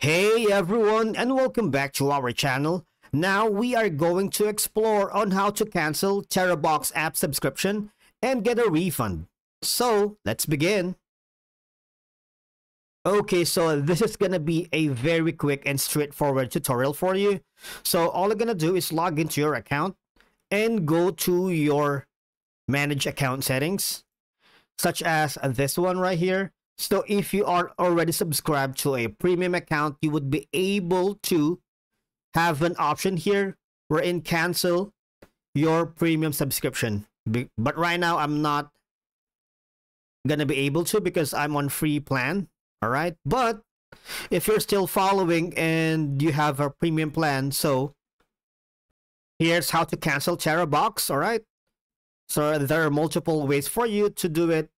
Hey everyone, and welcome back to our channel. Now we are going to explore on how to cancel Terabox app subscription and get a refund. So let's begin. Okay, so this is gonna be a very quick and straightforward tutorial for you. So all you're gonna do is log into your account and go to your manage account settings, such as this one right here. So if you are already subscribed to a premium account, you would be able to have an option here wherein cancel your premium subscription. But right now, I'm not going to be able to because I'm on free plan. All right. But if you're still following and you have a premium plan, so here's how to cancel Terabox. All right. So there are multiple ways for you to do it.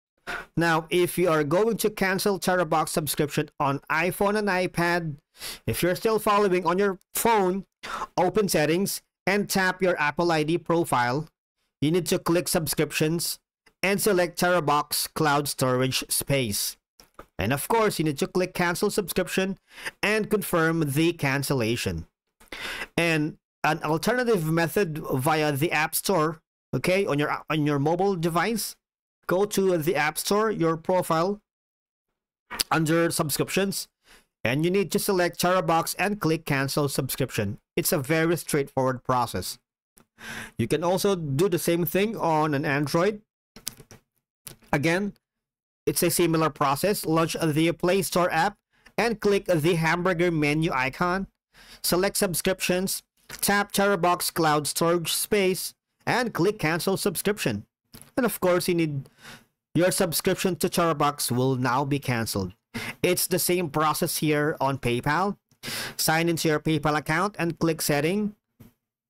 Now, if you are going to cancel Terabox subscription on iPhone and iPad, if you're still following on your phone, open settings and tap your Apple ID profile. You need to click subscriptions and select Terabox cloud storage space. And of course, you need to click cancel subscription and confirm the cancellation. And an alternative method via the App Store, okay, on your mobile device. Go to the App Store, your profile, under subscriptions, and you need to select Terabox and click cancel subscription. It's a very straightforward process. You can also do the same thing on an Android. Again, it's a similar process. Launch the Play Store app and click the hamburger menu icon. Select subscriptions, tap Terabox cloud storage space, and click cancel subscription. And of course, you need your subscription to Terabox will now be canceled. It's the same process here on PayPal. Sign into your PayPal account and click setting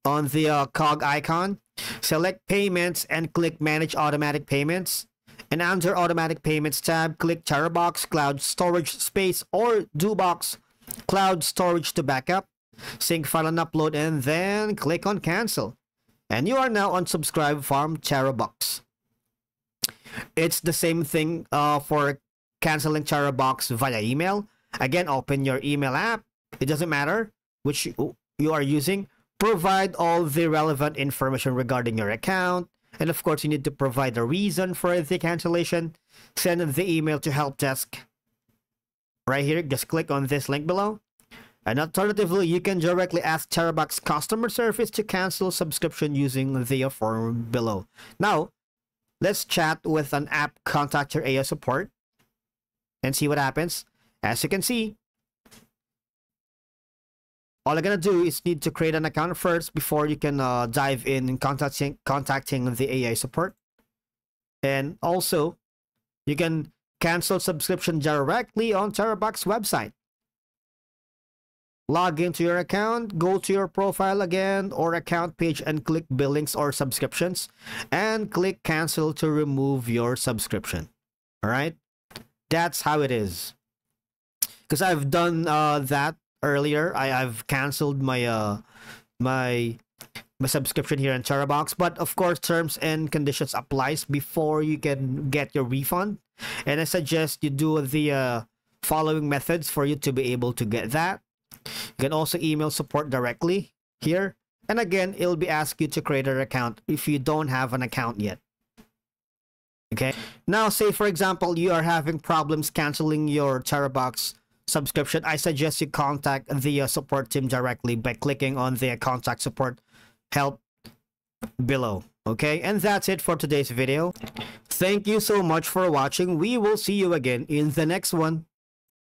on the cog icon. Select payments and click manage automatic payments. And under automatic payments tab, click Terabox cloud storage space or Dubox cloud storage to backup, sync file and upload, and then click on cancel. And you are now unsubscribed from Terabox. It's the same thing for canceling Terabox via email. Again, open your email app. It doesn't matter which you are using. Provide all the relevant information regarding your account. And of course, you need to provide a reason for the cancellation. Send the email to help desk. Right here, just click on this link below. And alternatively, you can directly ask Terabox customer service to cancel subscription using the form below. Now, let's chat with an app contact your AO support and see what happens. As you can see, all I'm going to do is need to create an account first before you can dive in contacting the AO support. And also, you can cancel subscription directly on Terabox website. Log into your account, go to your profile again or account page and click billings or subscriptions and click cancel to remove your subscription. All right, that's how it is. Because I've done that earlier. I've canceled my my subscription here in Terabox, but of course terms and conditions applies before you can get your refund. And I suggest you do the following methods for you to be able to get that. You can also email support directly here. And again, it'll be asking you to create an account if you don't have an account yet. Okay. Now, say, for example, you are having problems canceling your Terabox subscription. I suggest you contact the support team directly by clicking on the contact support help below. Okay. And that's it for today's video. Thank you so much for watching. We will see you again in the next one.